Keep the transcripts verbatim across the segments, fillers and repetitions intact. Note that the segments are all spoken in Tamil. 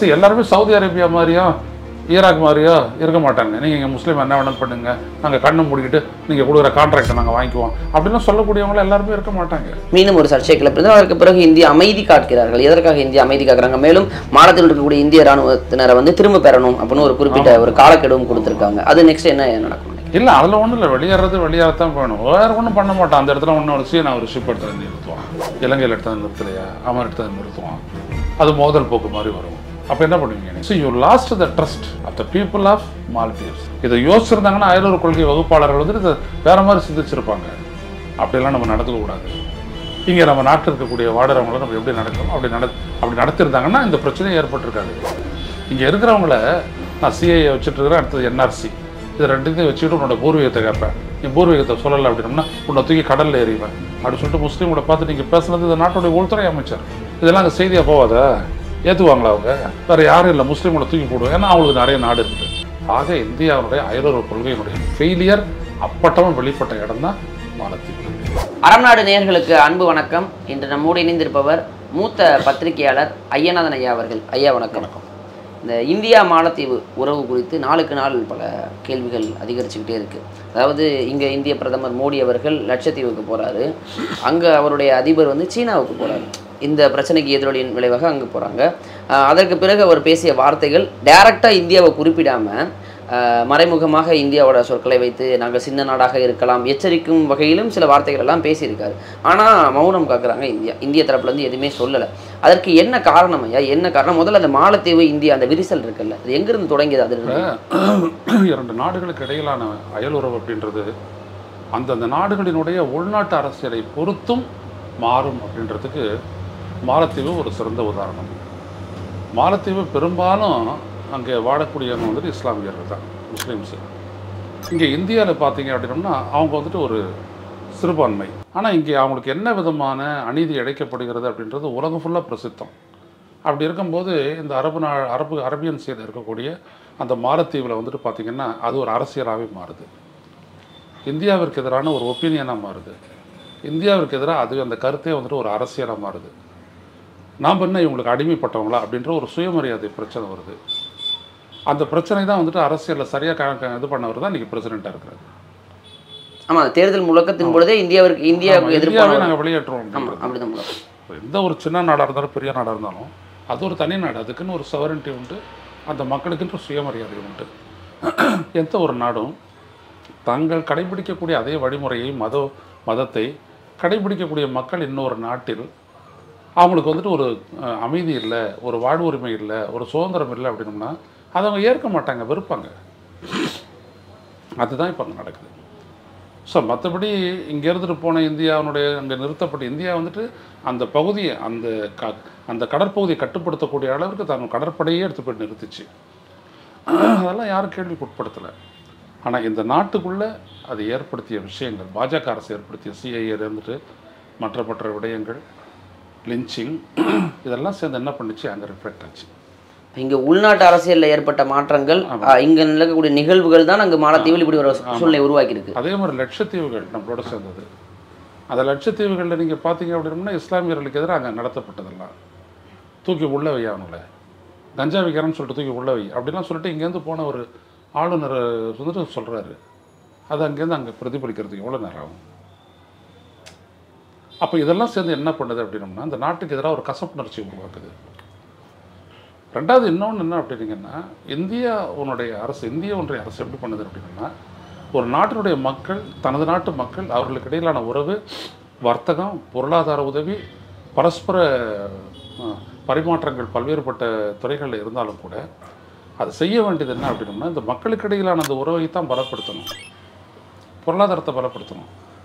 see, எல்லாருமே சவுதி அரேபியா மாதிரியா ஈராக் மாதிரியா இருக்க மாட்டாங்க. நீங்கள் முஸ்லீம் என்ன வேணாலும் பண்ணுங்க, நாங்கள் கண்ணை மூடிக்கிட்டு நீங்கள் கொடுக்குற கான்ட்ராக்டை நாங்கள் வாங்கிக்குவோம் அப்படின்னு சொல்லக்கூடியவங்கள எல்லாருமே இருக்க மாட்டாங்க. மீண்டும் ஒரு சர்ச்சை கிளப்பினது. அதற்கு பிறகு இந்திய அமைதி காக்கிறார்கள். எதற்காக இந்திய அமைதி காக்கிறாங்க? மேலும் மாநிலத்தில் இருக்கக்கூடிய இந்திய ராணுவத்தினரை வந்து திரும்ப பெறணும் அப்படின்னு ஒரு குறிப்பிட்ட ஒரு காலக்கெடுவும் கொடுத்துருக்காங்க. அது நெக்ஸ்ட் என்ன நடக்கும்? இல்லை, அதில் ஒன்றும் இல்லை, வெளியேறது வெளியேறத்தான் போகணும், வேறு ஒன்றும் பண்ண மாட்டான். அந்த இடத்துல ஒன்று வச்சு நான் ஒரு ஷிப் எடுத்து நிறுத்துவான், இலங்கையில் எடுத்தது நிறுத்தலையா அவன் எடுத்தது நிறுத்துவான், அது மோதல் போக்கு மாதிரி வரும். அப்போ என்ன பண்ணுவீங்க? So you lost the trust of the people of Maldives. இதை யோசிச்சிருந்தாங்கன்னா அயலூர் கொள்கை வகுப்பாளர்கள் வந்து இதை வேற மாதிரி சிந்திச்சிருப்பாங்க. அப்படிலாம் நம்ம நடத்தக்கூடாது. இங்கே நம்ம நாட்டில் இருக்கக்கூடிய வாடுறவங்களை நம்ம எப்படி நடக்கணும், அப்படி நட அப்படி நடத்திருந்தாங்கன்னா இந்த பிரச்சனையும் ஏற்பட்டிருக்காது. இங்கே இருக்கிறவங்கள நான் சிஐஏ வச்சுட்டு இருக்கிறேன், அடுத்தது என்ஆர்சி, இது ரெண்டுத்தையும் வச்சுக்கிட்டு உன்னோட பூர்வீகத்தை கேட்பேன். நீ பூர்வீகத்தை சொல்லலை அப்படின்னம்னா உன்னை தூக்கி கடலில் எறிவேன் அப்படின்னு சொல்லிட்டு முஸ்லீமோட பார்த்து நீங்கள் பேசுனது இந்த நாட்டோடைய உள்துறை அமைச்சர். இதெல்லாம் அங்கே செய்தியாக போகாத, ஏற்றுவாங்களா அவங்க? வேறு யாரும் இல்லை, முஸ்லீமோட தூக்கி போடுவேன், ஏன்னா அவங்களுக்கு நிறைய நாடு இருக்குது. ஆக இந்தியாவுடைய அயலோர கொள்கையினுடைய ஃபெயிலியர் அப்பட்டமும் வெளிப்பட்ட இடம் தான் மாலத்தீவு. அறம் நாடு நேயர்களுக்கு அன்பு வணக்கம். இன்று நம்மோடு இணைந்திருப்பவர் மூத்த பத்திரிகையாளர் ஐயநாதன் ஐயா அவர்கள். ஐயா வணக்கம். வணக்கம். இந்த இந்தியா மாலத்தீவு உறவு குறித்து நாளுக்கு நாள் பல கேள்விகள் அதிகரிச்சுக்கிட்டே இருக்குது. அதாவது இங்கே இந்திய பிரதமர் மோடி அவர்கள் லட்சத்தீவுக்கு போகிறாரு, அங்கே அவருடைய அதிபர் வந்து சீனாவுக்கு போகிறாரு. இந்த பிரச்சனைக்கு எதிரொலியின் விளைவாக அங்கே போகிறாங்க. அதற்கு பிறகு அவர் பேசிய வார்த்தைகள் டைரெக்டாக இந்தியாவை குறிப்பிடாமல் மறைமுகமாக இந்தியாவோட சொற்களை வைத்து நாங்கள் சின்ன நாடாக இருக்கலாம் எச்சரிக்கும் வகையிலும் சில வார்த்தைகள் எல்லாம் பேசியிருக்காரு. ஆனால் மௌனம் காக்குறாங்க இந்தியா. இந்திய தரப்புலேருந்து எதுவுமே சொல்லலை. அதற்கு என்ன காரணம் ஐயா? என்ன காரணம்? முதல்ல அந்த மாலத்தீவு இந்தியா அந்த விரிசல் இருக்குல்ல, அது எங்கிருந்து தொடங்கியது? அது இரண்டு நாடுகளுக்கு இடையிலான அயலுறவு அப்படின்றது அந்தந்த நாடுகளினுடைய உள்நாட்டு அரசியலை பொறுத்தும் மாறும். அப்படின்றதுக்கு மாலத்தீவு ஒரு சிறந்த உதாரணம். மாலத்தீவு பெரும்பாலும் அங்கே வாழக்கூடியவங்க வந்துட்டு இஸ்லாமியர்கள் தான், முஸ்லீம்ஸு. இங்கே இந்தியாவில் பார்த்தீங்க அப்படின்னோம்னா அவங்க வந்துட்டு ஒரு சிறுபான்மை. ஆனால் இங்கே அவங்களுக்கு என்ன விதமான அநீதி இழைக்கப்படுகிறது அப்படின்றது உலகம் ஃபுல்லாக பிரசித்தம். அப்படி இருக்கும்போது இந்த அரபு நாள் அரபு அரபியன் சைடு இருக்கக்கூடிய அந்த மாலத்தீவில் வந்துட்டு பார்த்திங்கன்னா அது ஒரு அரசியலாகவே மாறுது, இந்தியாவிற்கு எதிரான ஒரு ஒப்பீனியனாக மாறுது, இந்தியாவிற்கு எதிராக அது அந்த கருத்தே வந்துட்டு ஒரு அரசியலாக மாறுது. நாம் என்ன இவங்களுக்கு அடிமைப்பட்டவங்களா அப்படின்ற ஒரு சுயமரியாதை பிரச்சனை வருது. அந்த பிரச்சனை தான் வந்துட்டு அரசியலில் சரியாக இது பண்ணவர் தான் இன்றைக்கி பிரசிடெண்ட்டாக இருக்கிறார். ஆமாம், தேர்தல் முழக்கத்தின் பொழுதே இந்தியாவிற்கு இந்தியாவுக்கு எதிராகவே நாங்கள் வெளியேற்றுவோம். எந்த ஒரு சின்ன நாடாக இருந்தாலும் பெரிய நாடாக இருந்தாலும் அது ஒரு தனி நாடு, அதுக்குன்னு ஒரு சவரன்ட்டி உண்டு, அந்த மக்களுக்குன்ற சுயமரியாதை உண்டு. எந்த ஒரு நாடும் தாங்கள் கடைபிடிக்கக்கூடிய அதே வழிமுறையை மத மதத்தை கடைபிடிக்கக்கூடிய மக்கள் இன்னொரு நாட்டில் அவங்களுக்கு வந்துட்டு ஒரு அமைதி இல்லை, ஒரு வாழ்வு உரிமை இல்லை, ஒரு சுதந்திரம் இல்லை அப்படின்னோம்னா அதை அவங்க ஏற்க மாட்டாங்க, வெறுப்பாங்க. அதுதான் இப்போ அங்கே நடக்குது. ஸோ மற்றபடி இங்கே இருந்துட்டு போன இந்தியாவுடைய அங்கே நிறுத்தப்பட்ட இந்தியா வந்துட்டு அந்த பகுதியை அந்த க அந்த கடற்பகுதியை கட்டுப்படுத்தக்கூடிய அளவுக்கு தான் கடற்படையே எடுத்து போய் நிறுத்திச்சு. அதெல்லாம் யாரும் கேள்விக்கு உட்படுத்தலை. ஆனால் இந்த நாட்டுக்குள்ளே அது ஏற்படுத்திய விஷயங்கள், பாஜக அரசு ஏற்படுத்திய சிஐஏல இருந்துட்டு மற்ற மற்ற விடயங்கள், லிஞ்சிங், இதெல்லாம் சேர்ந்து என்ன பண்ணிச்சு அங்கே ரிஃப்ளெக்ட் ஆச்சு. இங்கே உள்நாட்டு அரசியலில் ஏற்பட்ட மாற்றங்கள், இங்கே நிலக்கக்கூடிய நிகழ்வுகள் தான் அங்கே மாலத்தீவில் இப்படி ஒரு சூழ்நிலை உருவாக்கியிருக்கு. அதே மாதிரி லட்சத்தீவுகள் நம்மளோட சேர்ந்தது. அந்த லட்சத்தீவுகளில் நீங்கள் பார்த்தீங்க அப்படின்னா இஸ்லாமியர்களுக்கு எதிராக அங்கே நடத்தப்பட்டதெல்லாம் தூக்கி உள்ள வை, அவங்கள கஞ்சா விற்கிறேன்னு சொல்லிட்டு தூக்கி உள்ள வை அப்படின்லாம் சொல்லிட்டு இங்கேருந்து போன ஒரு ஆளுநர் வந்துட்டு சொல்கிறாரு. அது அங்கேருந்து அங்கே பிரதிபலிக்கிறதுக்கு எவ்வளோ நேரம் ஆகும்? அப்போ இதெல்லாம் சேர்ந்து என்ன பண்ணுது அப்படின்னோம்னா அந்த நாட்டுக்கு எதிராக ஒரு கசப்புணர்ச்சி உருவாக்குது. ரெண்டாவது இன்னொன்று என்ன அப்படின்னீங்கன்னா இந்தியா உன்னுடைய அரசு இந்திய ஒன்றிய அரசு எப்படி பண்ணுது அப்படின்னா ஒரு நாட்டினுடைய மக்கள் தனது நாட்டு மக்கள் அவர்களுக்கு இடையிலான உறவு, வர்த்தகம், பொருளாதார உதவி, பரஸ்பர பரிமாற்றங்கள் பல்வேறுபட்ட துறைகளில் இருந்தாலும் கூட அது செய்ய வேண்டியது என்ன அப்படின்னோம்னா இந்த மக்களுக்கு இடையிலான அந்த உறவை தான் பலப்படுத்தணும், பொருளாதாரத்தை பலப்படுத்தணும்,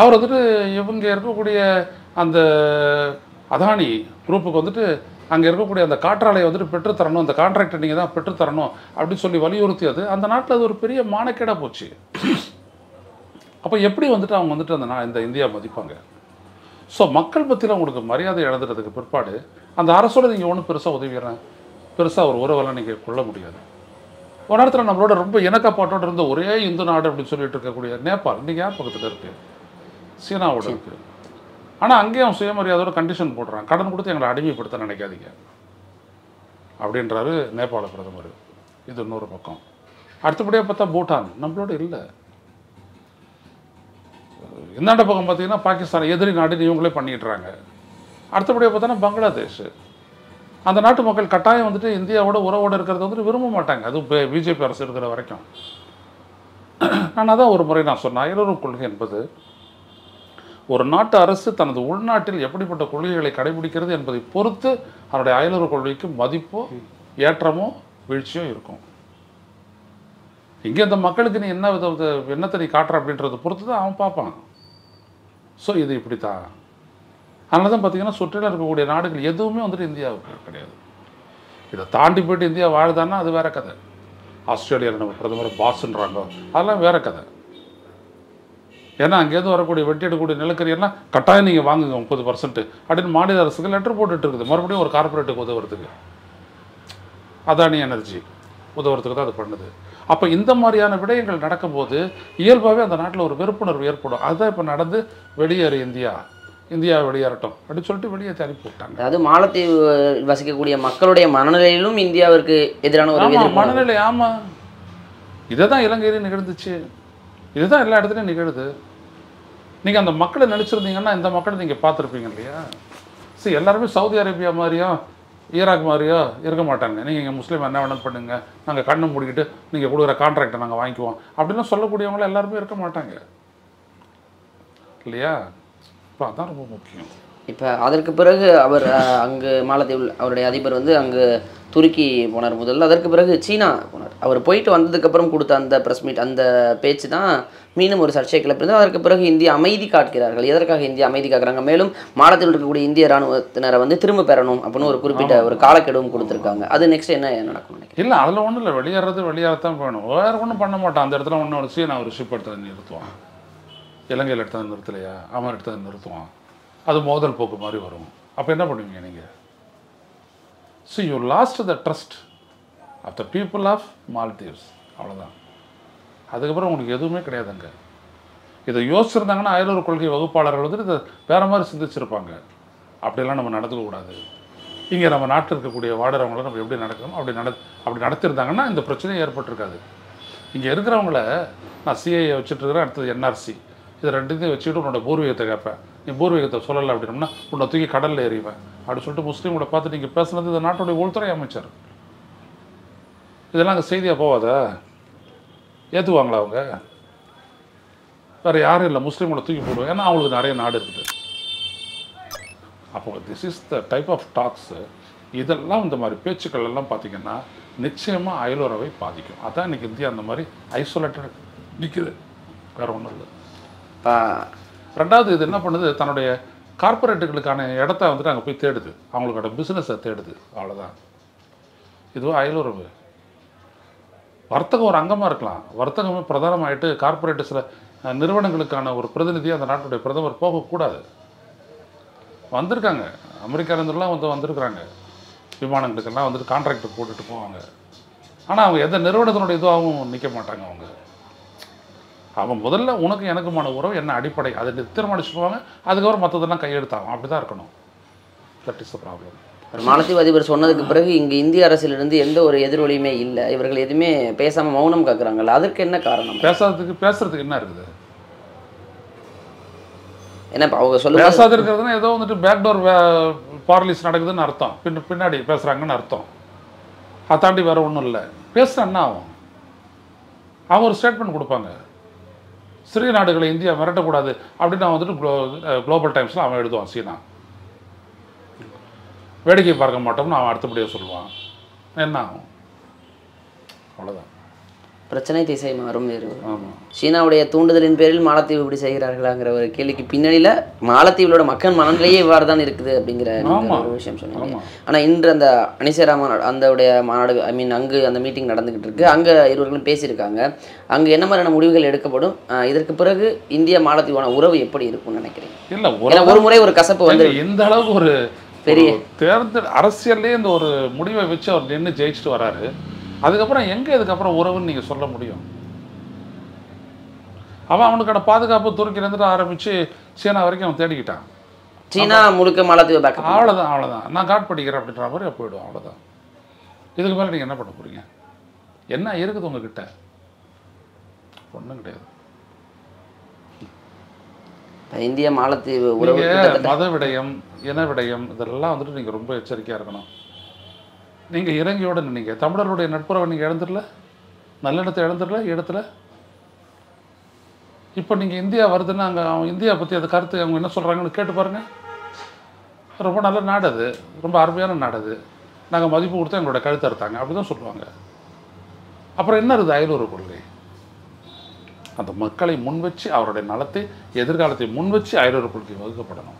அவர் வந்துட்டு இவங்க இருக்கக்கூடிய அந்த அதானி குரூப்புக்கு வந்துட்டு அங்கே இருக்கக்கூடிய அந்த காற்றாலையை வந்துட்டு பெற்றுத்தரணும், அந்த கான்ட்ராக்டை நீங்கள் தான் பெற்றுத்தரணும் அப்படின்னு சொல்லி வலியுறுத்தி அது அந்த நாட்டில் அது ஒரு பெரிய மானக்கேடாக போச்சு. அப்போ எப்படி வந்துட்டு அவங்க வந்துட்டு அந்த நான் இந்த இந்தியா மதிப்பாங்க? ஸோ மக்கள் பற்றியில் உங்களுக்கு மரியாதை இழந்துட்டதுக்கு பிற்பாடு அந்த அரசோட நீங்கள் ஒன்றும் பெருசாக உதவிடுறேன், பெருசாக ஒரு உறவெல்லாம் நீங்கள் கொள்ள முடியாது. ஒரு நேரத்தில் நம்மளோட ரொம்ப இணக்கப்பாட்டோடு இருந்த ஒரே இந்து நாடு அப்படின்னு சொல்லிட்டு இருக்கக்கூடிய நேபாள் இன்றைக்கி யார் பக்கத்தில் இருக்குது? சீனாவோட இருக்குது. ஆனால் அங்கேயும் சுயமரியாதையோட கண்டிஷன் போடுறான், கடன் கொடுத்து எங்களை அடிமைப்படுத்த நினைக்காதீங்க அப்படின்றாரு நேபாள பிரதமர். இது இன்னொரு பக்கம். அடுத்தபடியாக பார்த்தா பூட்டான் நம்மளோட இல்லை. இந்தாண்ட பக்கம் பார்த்தீங்கன்னா பாகிஸ்தான் எதிரி நாடுன்னு இவங்களே பண்ணிடுறாங்க. அடுத்தபடியாக பார்த்தோன்னா பங்களாதேஷ், அந்த நாட்டு மக்கள் கட்டாயம் வந்துட்டு இந்தியாவோட உறவோடு இருக்கிறத வந்துட்டு விரும்ப மாட்டாங்க, அது இப்போ பிஜேபி அரசு இருக்கிற வரைக்கும். ஆனால் தான் ஒரு முறை நான் சொன்னேன், அயலுறவு கொள்கை என்பது ஒரு நாட்டு அரசு தனது உள்நாட்டில் எப்படிப்பட்ட கொள்கைகளை கடைபிடிக்கிறது என்பதை பொறுத்து அதனுடைய அயலுறவு கொள்கைக்கு மதிப்போ ஏற்றமோ வீழ்ச்சியோ இருக்கும். இங்கே அந்த மக்களுக்கு நீ என்ன வித என்னத்தை நீ காட்டுற அப்படின்றத பொறுத்து தான் அவன் பார்ப்பான். ஸோ இது இப்படி தான். அதனால தான் பார்த்தீங்கன்னா சுற்றில இருக்கக்கூடிய நாடுகள் எதுவுமே வந்துட்டு இந்தியாவுக்கு கிடையாது. இதை தாண்டி போய்ட்டு இந்தியா வாழ்தான்னா அது வேறு கதை. ஆஸ்திரேலியாவில் நம்ம பிரதமர் பாஸ்ன்றாங்க, அதெல்லாம் வேறு கதை. ஏன்னா அங்கேருந்து வரக்கூடிய வெட்டி எடுக்கக்கூடிய நிலக்கரி எல்லாம் கட்டாயம் நீங்கள் வாங்குங்க முப்பது பர்சன்ட்டு அப்படின்னு மாநில அரசுக்கு லெட்டர் போட்டுட்டு இருக்குது. மறுபடியும் ஒரு கார்பரேட்டுக்கு உதவுறதுக்கு, அதானி எனர்ஜி உதவுறதுக்கு தான் அது பண்ணுது. அப்போ இந்த மாதிரியான விடயங்கள் நடக்கும்போது இயல்பாகவே அந்த நாட்டில் ஒரு வெறுப்புணர்வு ஏற்படும். அதுதான் இப்போ நடந்து வெளியேறு இந்தியா, இந்தியா வெளியேறட்டும் அப்படின்னு சொல்லிட்டு வெளியே தனிப்பி விட்டாங்க. அதாவது மாலத்தீவு வசிக்கக்கூடிய மக்களுடைய மனநிலையிலும் இந்தியாவிற்கு எதிரான ஒரு மனநிலை. ஆமாம், இதை தான் இலங்கையிலேயே நிகழ்ந்துச்சு, இதுதான் எல்லா இடத்துலையும் நிகழுது. நீங்கள் அந்த மக்களை நினச்சிருந்தீங்கன்னா இந்த மக்களை நீங்கள் பார்த்துருப்பீங்க இல்லையா? சரி, எல்லாருமே சவுதி அரேபியா மாதிரியோ ஈராக் மாதிரியோ இருக்க மாட்டாங்க. நீங்கள் இங்கே முஸ்லீம் என்ன வேணாலும் பண்ணுங்கள், நாங்கள் கண்ணை மூடிக்கிட்டு நீங்கள் கொடுக்குற கான்ட்ராக்டை நாங்கள் வாங்கிக்குவோம் அப்படின்லாம் சொல்லக்கூடியவங்கள எல்லாருமே இருக்க மாட்டாங்க இல்லையா? இப்போ அதுதான் ரொம்ப முக்கியம். இப்போ அதற்கு பிறகு அவர் அங்கு மாலத்தீவு அவருடைய அதிபர் வந்து அங்கு துருக்கி போனார் முதல்ல, அதற்கு பிறகு சீனா போனார். அவர் போயிட்டு வந்ததுக்கப்புறம் கொடுத்த அந்த ப்ரெஸ் மீட், அந்த பேச்சு தான் மீண்டும் ஒரு சர்ச்சை கிளப்பிருந்தது. அதற்கு பிறகு இந்தியா அமைதி காக்கிறார்கள். எதற்காக இந்தியா அமைதி காக்கிறாங்க? மேலும் மாலத்தீவில் இருக்கக்கூடிய இந்திய இராணுவத்தினரை வந்து திரும்ப பெறணும் அப்படின்னு ஒரு குறிப்பிட்ட ஒரு காலக்கெடுவும் கொடுத்துருக்காங்க. அது நெக்ஸ்ட் என்ன நடக்கும்? இல்லை, அதில் ஒன்றும் இல்லை, வெளியேறது வெளியேறத்தான் போகணும், வேறு ஒன்றும் பண்ண மாட்டான். அந்த இடத்துல ஒன்று ஒரு சீனா ஒரு ஷிப் எடுத்தது நிறுத்துவான், இலங்கையில் எடுத்தது நிறுத்தலையா, அவன் எடுத்தது நிறுத்துவான். அது மோதல் போக்கு மாதிரி வரும். அப்போ என்ன பண்ணுவீங்க நீங்கள்? So you lost the trust of the people of Maldives, அவ்வளோதான். அதுக்கப்புறம் உங்களுக்கு எதுவுமே கிடையாதுங்க. இதை யோசிச்சிருந்தாங்கன்னா அயலூர் கொள்கை வகுப்பாளர்கள் வந்துட்டு இதை வேறு மாதிரி சிந்திச்சிருப்பாங்க. அப்படிலாம் நம்ம நடந்துக்கக்கூடாது, இங்கே நம்ம நாட்டில் இருக்கக்கூடிய வாடுறவங்கள நம்ம எப்படி நடக்கணும் அப்படி நட அப்படி நடத்திருந்தாங்கன்னா இந்த பிரச்சனையும் ஏற்பட்டிருக்காது. இங்கே இருக்கிறவங்கள நான் சிஐஏ வச்சுட்டு இருக்கிறேன், அடுத்தது என்ஆர்சி, இது ரெண்டுத்தையும் வச்சுக்கிட்டு உன்னோட பூர்வீகத்தை கேட்பேன், நீ பூர்வீகத்தை சொல்லலை அப்படின்னோம்னா உன்னை தூக்கி கடலில் எறிவேன் அப்படின்னு சொல்லிட்டு முஸ்லீமோட பார்த்து நீங்கள் பேசுனது இந்த நாட்டுடைய உள்துறை அமைச்சர். இதெல்லாம் அங்கே செய்தியாக போவாதா? ஏற்றுவாங்களா அவங்க? வேறு யாரும் இல்லை, முஸ்லீமோட தூக்கி போடுவேன், ஏன்னா அவங்களுக்கு நிறைய நாடு இருக்குது. அப்போ this is the type of talks. இதெல்லாம் இந்த மாதிரி பேச்சுக்கள் எல்லாம் பார்த்தீங்கன்னா நிச்சயமாக அயலுறவை பாதிக்கும். அதான் இன்றைக்கி இந்தியா அந்த மாதிரி ஐசோலேட்டட் நிற்குது, வேறு ஒன்றும் இல்லை. ரெண்டாவது, இது என்ன பண்ணுது, தன்னுடைய கார்பரேட்டுகளுக்கான இடத்த வந்துட்டு அங்கே போய் தேடுது, அவங்களுக்கான பிஸ்னஸை தேடுது, அவ்வளோதான். இதுவும் அயலுறவு. வர்த்தகம் ஒரு அங்கமாக இருக்கலாம், வர்த்தகமே பிரதானமாகிட்டு கார்பரேட்டு சில நிறுவனங்களுக்கான ஒரு பிரதிநிதியாக அந்த நாட்டுடைய பிரதமர் போகக்கூடாது. வந்திருக்காங்க, அமெரிக்காவிலேருந்துலாம் வந்து வந்திருக்கிறாங்க, விமானங்களுக்கெல்லாம் வந்துட்டு கான்ட்ராக்ட் போட்டுட்டு போவாங்க. ஆனால் அவங்க எந்த நிறுவனத்தினுடைய இதுவாகவும் நிற்க மாட்டாங்க. அவங்க அவன் முதல்ல உனக்கு எனக்குமான உறவு என்ன அடிப்படை அதை தீர்மானிச்சு போவாங்க, அதுக்கப்புறம் மற்றதெல்லாம் கையெழுத்தாகும். அப்படி தான் இருக்கணும். That is the problem. மாலத்தீவு அதிபர் சொன்னதுக்கு பிறகு இங்கே இந்திய அரசிலிருந்து எந்த ஒரு எதிரொலியுமே இல்லை, இவர்கள் எதுவுமே பேசாமல் மௌனம் காக்குறாங்கல்ல, அதற்கு என்ன காரணம்? பேசாததுக்கு பேசுறதுக்கு என்ன இருக்குது? ஏன்னா அவங்க சொல்ல பேசாது இருக்கிறதுனா ஏதோ வந்துட்டு பேக்டோர் பார்லிஸ் நடக்குதுன்னு அர்த்தம், பின் பின்னாடி பேசுகிறாங்கன்னு அர்த்தம். அதை தாண்டி வேறு ஒன்றும் இல்லை. பேசுகிறான்னா ஆகும், அவங்க ஒரு ஸ்டேட்மெண்ட் கொடுப்பாங்க, சிறிய நாடுகளை இந்தியா மிரட்டக்கூடாது அப்படின்னு அவன் வந்துட்டு குளோ குளோபல் டைம்ஸில் அவன் எழுதுவான். சீனா வேடிக்கை பார்க்க மாட்டோம்னு அவன் அடுத்தபடியாக சொல்லுவான். என்ன ஆகும்? அவ்வளோதான். பிரச்சனை திசை மாறும். சீனாவுடைய தூண்டுதலின் பேரில் மாலத்தீவு இப்படி செய்கிறார்களாங்கிற ஒரு கேள்விக்கு பின்னணியில மாலத்தீவுகளோட மக்கள் மனநிலையே இவ்வாறு தான் இருக்குது அப்படிங்கிற ஒரு விஷயம் சொன்னீங்க. ஆனா இன்று அந்த அனிசேரா மாநாடு அந்த மாநாடு ஐ மீன் அங்கு அந்த மீட்டிங் நடந்துகிட்டு இருக்கு. அங்க இருவர்களும் பேசியிருக்காங்க. அங்க என்ன மாதிரியான முடிவுகள் எடுக்கப்படும், இதற்கு பிறகு இந்திய மாலத்தீவான உறவு எப்படி இருக்கும்னு நினைக்கிறேன்? இல்ல ஒரு முறை ஒரு கசப்பு வந்து எந்த அளவுக்கு ஒரு பெரிய தேர்தல் அரசியல்லே இந்த ஒரு முடிவை வச்சு அவர் நின்று ஜெயிச்சுட்டு வராரு. அதுக்கப்புறம் எங்கே இதுக்கப்புறம் உறவுன்னு நீங்கள் சொல்ல முடியும்? அவன் அவனுக்கான பாதுகாப்பு துருக்கிலேருந்து ஆரம்பித்து சீனா வரைக்கும் அவன் தேடிக்கிட்டான். சீனா முழுக்க மாலத்தீவு பேக் அவ்வளோதான் அவ்வளோதான் நான் காட் படிக்கிறேன் அப்படின்ற மாதிரி போய்டும். அவ்வளோதான். இதுக்கு மேலே நீங்கள் என்ன பண்ண போகிறீங்க? என்ன இருக்குது உங்ககிட்ட? ஒன்றும் கிடையாது. இந்திய மாலத்தீவு மத விடயம் இன விடயம் இதெல்லாம் வந்துட்டு நீங்கள் ரொம்ப எச்சரிக்கையாக இருக்கணும். நீங்கள் இறங்கியோட நின்னீங்க. தமிழர்களுடைய நட்புறவை நீங்கள் இழந்துடல, நல்லிடத்தை இழந்துடல இடத்துல. இப்போ நீங்கள் இந்தியா வருதுன்னா அங்கே அவங்க இந்தியா பற்றி அந்த கருத்து அவங்க என்ன சொல்கிறாங்கன்னு கேட்டு பாருங்கள். ரொம்ப நல்ல நாடு அது, ரொம்ப அருமையான நாடு அது, நாங்கள் மதிப்பு கொடுத்தா எங்களோட கழுத்தை அறுத்தாங்க அப்படி தான் சொல்லுவாங்க. அப்புறம் என்ன இருக்குது அயலூர் கொள்கை? அந்த மக்களை முன் வச்சு அவருடைய நலத்தை எதிர்காலத்தை முன் வச்சு அயலூர் கொள்கை வகுக்கப்படணும்.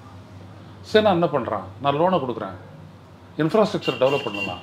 சரி, நான் என்ன பண்ணுறான்? நான் லோனை கொடுக்குறேன், இன்ஃப்ராஸ்ட்ரக்சர் டெவலப் பண்ணலாம்,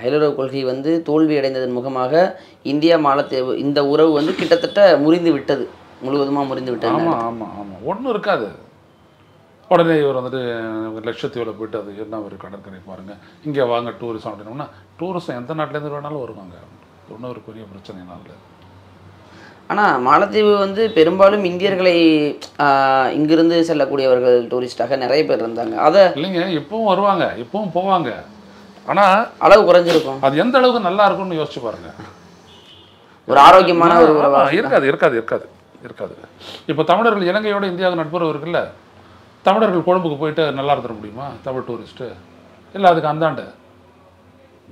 அயலுறவு கொள்கை வந்து தோல்வி அடைந்ததன் முகமாக இந்தியா மாலத்தீவு இந்த உறவு வந்து கிட்டத்தட்ட முறிந்து விட்டது, முழுவதுமாக முறிந்து விட்டது. ஆமாம் ஆமாம் ஆமாம் ஒன்றும் இருக்காது. உடனே இவர் வந்துட்டு லட்சத்தீவில் போயிட்டு அது என்ன ஒரு கடற்கரை பாருங்கள், இங்கே வாங்க டூரிசம் அப்படின்னோம்னா டூரிசம் எந்த நாட்டிலேருந்து வேணாலும் வருவாங்க. ஒன்றும் ஒரு பெரிய பிரச்சனைனால இல்லை. ஆனால் மாலத்தீவு வந்து பெரும்பாலும் இந்தியர்களை இங்கிருந்து செல்லக்கூடியவர்கள் டூரிஸ்டாக நிறைய பேர் இருந்தாங்க. அதை இல்லைங்க, இப்பவும் வருவாங்க, இப்பவும் போவாங்க. ஆனால் அளவு குறைஞ்சிருக்கும். அது எந்த அளவுக்கு நல்லா இருக்கும்னு யோசிச்சு பாருங்க. ஒரு ஆரோக்கியமான ஒரு இருக்காது இருக்காது இருக்காது இருக்காது இப்போ தமிழர்கள் இலங்கையோட இந்தியாவுக்கு நட்புறவு இருக்குல்ல, தமிழர்கள் கொழும்புக்கு போயிட்டு நல்லா இருந்துட முடியுமா? தமிழ் டூரிஸ்ட்டு இல்லை, அதுக்கு அந்தாண்டு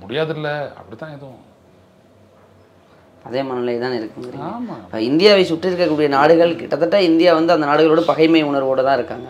முடியாது. இல்லை, அப்படித்தான் எதுவும் அதே மனநிலை தான் இருக்குங்க. ஆமாம், இப்போ இந்தியாவை சுற்றி இருக்கக்கூடிய நாடுகள் கிட்டத்தட்ட இந்தியா வந்து அந்த நாடுகளோட பகைமை உணர்வோடு தான் இருக்காங்க.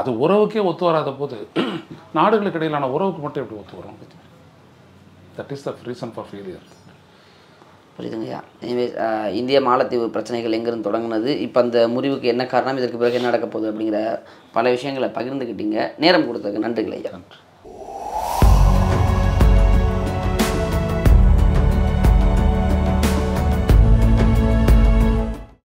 அது உறவுக்கே ஒத்து வராத போது நாடுகளுக்கு இடையிலான உறவுக்கு மட்டும் எப்படி ஒத்து வரும்? That is the reason for failure. புரியுதுங்கய்யா. இந்திய மாலத்தீவு பிரச்சனைகள் எங்கேருந்து தொடங்கினது, இப்போ அந்த முறிவுக்கு என்ன காரணம், இதற்கு பிறகு என்ன நடக்க போகுது அப்படிங்கிற பல விஷயங்களை பகிர்ந்துக்கிட்டீங்க. நேரம் கொடுத்ததுக்கு நன்றிகள் ஐயா.